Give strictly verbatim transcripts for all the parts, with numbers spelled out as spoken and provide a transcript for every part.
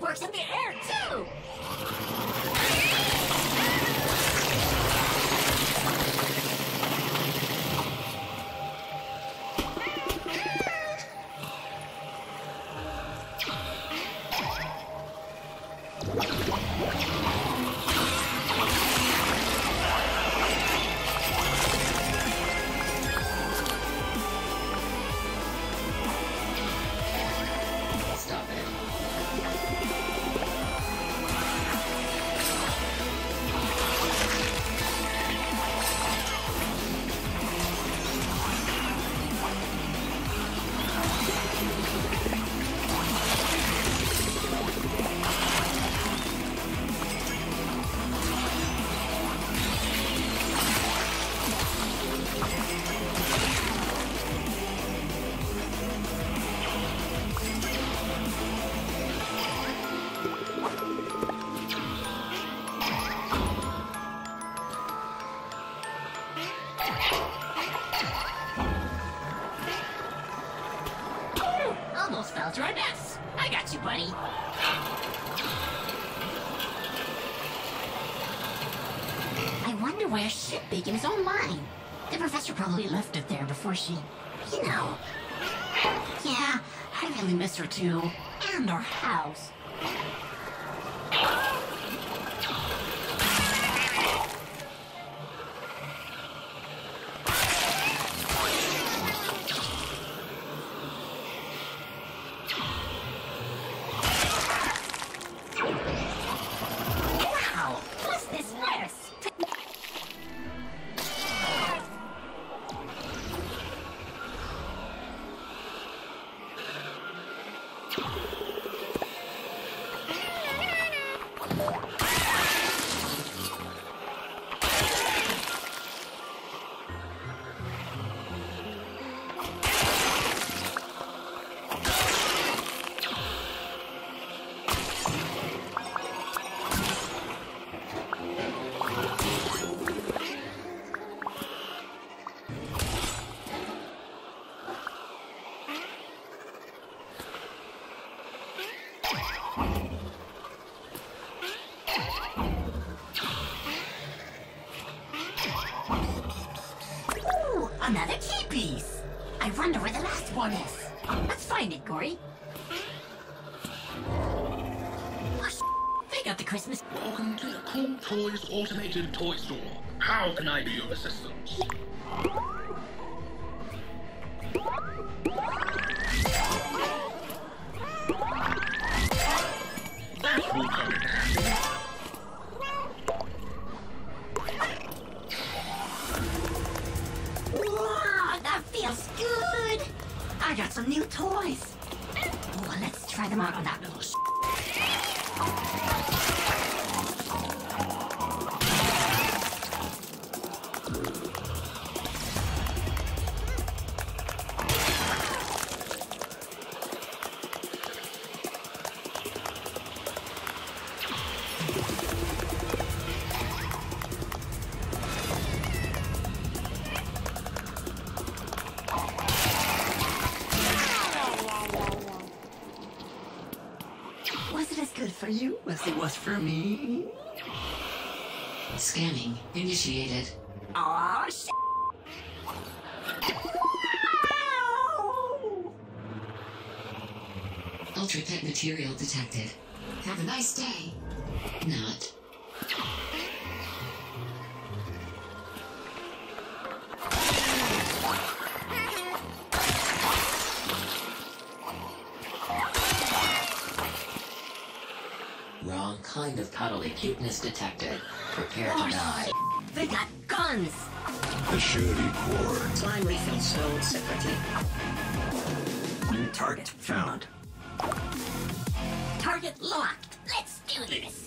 it works in the air, too! Almost fell to our deaths. I got you, buddy. I wonder where Ship Beacon is online. The professor probably left it there before she... You know. Yeah, I really miss her too. And our house. Another key piece! I wonder where the last one is. Let's find it, Gori. Oh, they got the Christmas... Welcome to the Cool Toys Automated Toy Store. How can I be of assistance? That will come in handy. Good! I got some new toys! Oh, let's try them out on that little sh**. For you as it was for me. Scanning initiated. Aw, shit. Wow! Ultra pet material detected. Have a nice day. Not. Wrong kind of cuddly cuteness detected. Prepare to die. They got guns! The shooting cord. Slime refill sold separately. New target found. Target locked. Let's do this!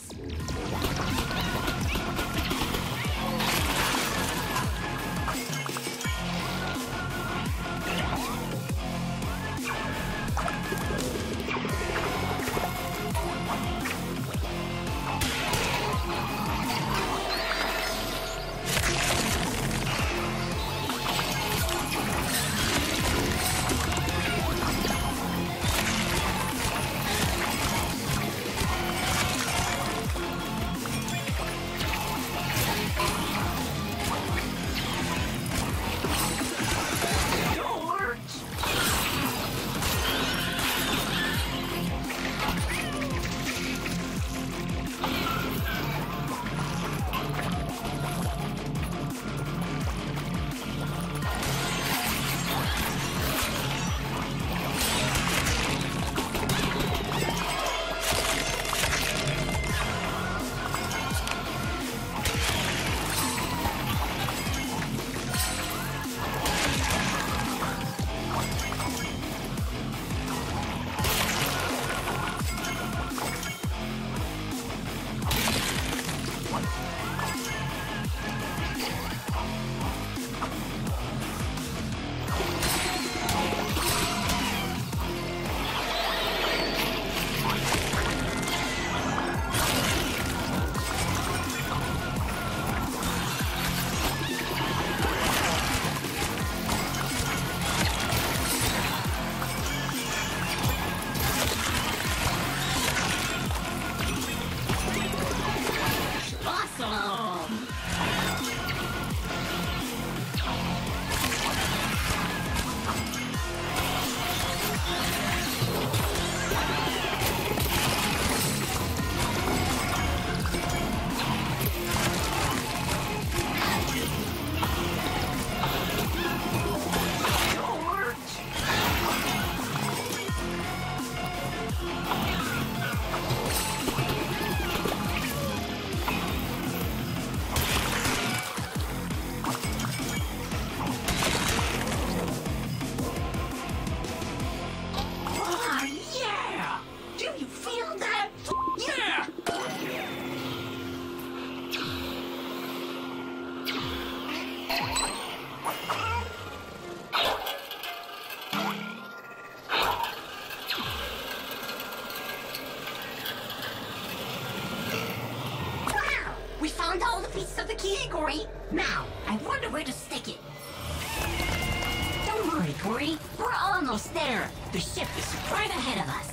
Gori, we're almost there. The ship is right ahead of us.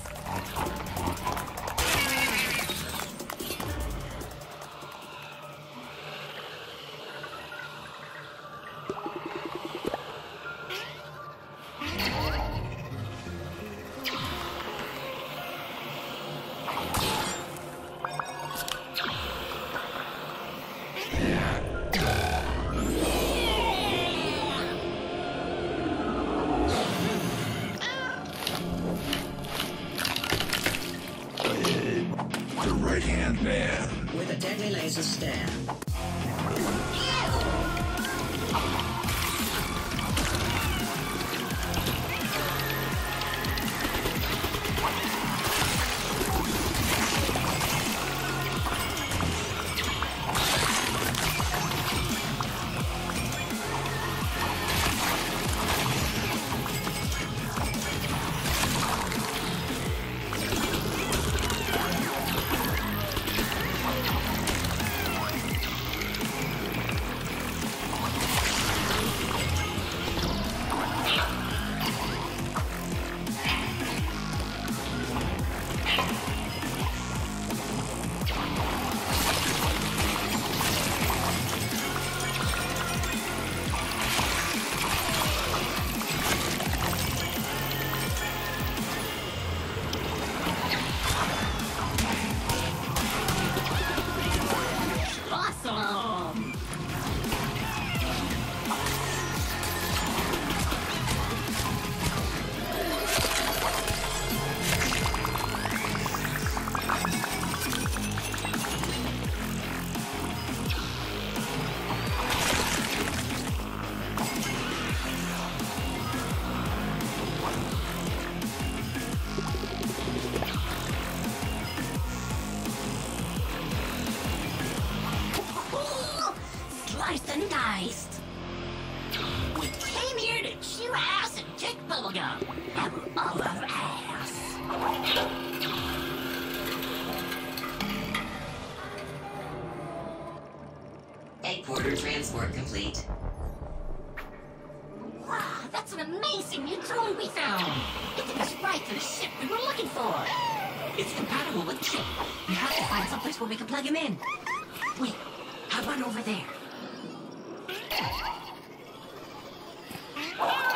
With a deadly laser stare. And diced. We came here to chew ass and kick bubblegum. Now we're all out of ass. Egg porter transport complete. Wow, that's an amazing new drone we found. It took us right to the ship we were looking for. It's compatible with the ship. We have to find someplace where we can plug him in. Wait, how about over there? Oh!